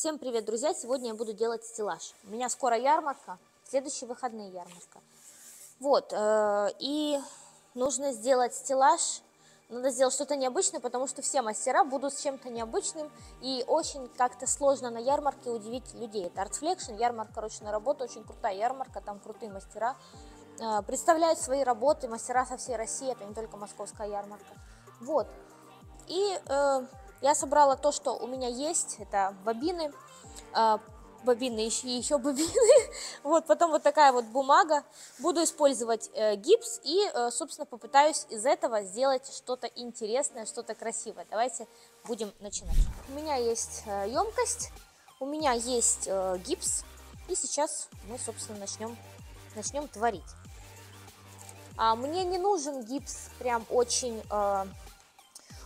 Всем привет, друзья! Сегодня я буду делать стеллаж. У меня скоро ярмарка, следующие выходные ярмарка. Вот, и нужно сделать стеллаж. Надо сделать что-то необычное, потому что все мастера будут с чем-то необычным. И очень как-то сложно на ярмарке удивить людей. Это ArtFlection, ярмарка ручной работы, очень крутая ярмарка, там крутые мастера. Представляют свои работы мастера со всей России, это не только московская ярмарка. Вот, и я собрала то, что у меня есть, это бобины, еще бобины, вот, потом вот такая вот бумага, буду использовать гипс и, собственно, попытаюсь из этого сделать что-то интересное, что-то красивое. Давайте будем начинать. У меня есть емкость, у меня есть гипс, и сейчас мы, собственно, начнем творить. Мне не нужен гипс прям очень...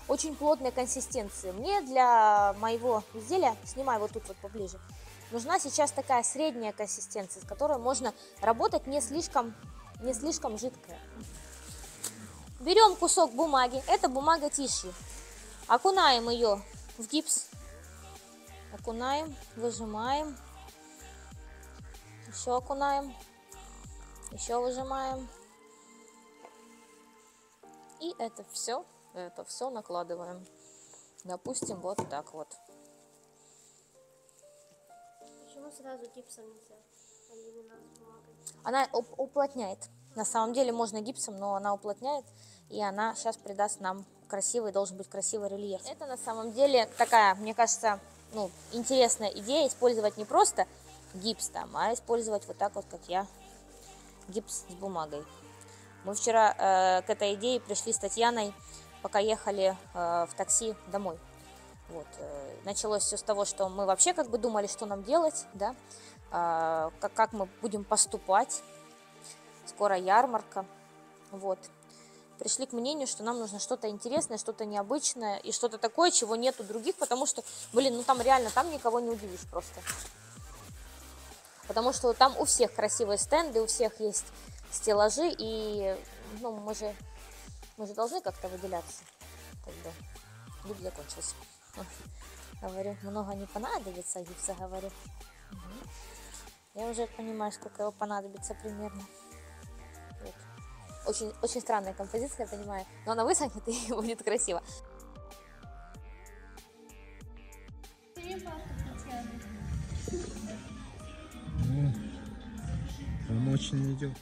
очень плотной консистенции. Мне для моего изделия, снимаю вот тут вот поближе, нужна сейчас такая средняя консистенция, с которой можно работать не слишком жидкая. Берем кусок бумаги, это бумага тишью, окунаем ее в гипс, окунаем, выжимаем, еще окунаем, еще выжимаем, и это все накладываем, допустим, вот так вот. Почему сразу гипсом нельзя, а именно с бумагой? Она уплотняет. На самом деле можно гипсом, но она уплотняет, и она сейчас придаст нам красивый, должен быть красивый рельеф. Это на самом деле такая, мне кажется, ну, интересная идея, использовать не просто гипс там, а использовать вот так вот, как я, гипс с бумагой. Мы вчера к этой идее пришли с Татьяной, пока ехали в такси домой. Вот. Началось все с того, что мы вообще как бы думали, что нам делать, да? Как мы будем поступать, скоро ярмарка. Вот. Пришли к мнению, что нам нужно что-то интересное, что-то необычное и что-то такое, чего нет у других, потому что, блин, ну там реально, там никого не удивишь просто. Потому что там у всех красивые стенды, у всех есть стеллажи, и ну, мы же должны как-то выделяться. Тогда гипс закончился. Говорю, много не понадобится гипса, говорю. Угу. Я уже понимаю, сколько его понадобится примерно. Вот. Очень, очень странная композиция, я понимаю. Но она высохнет и будет красиво. Он очень идет.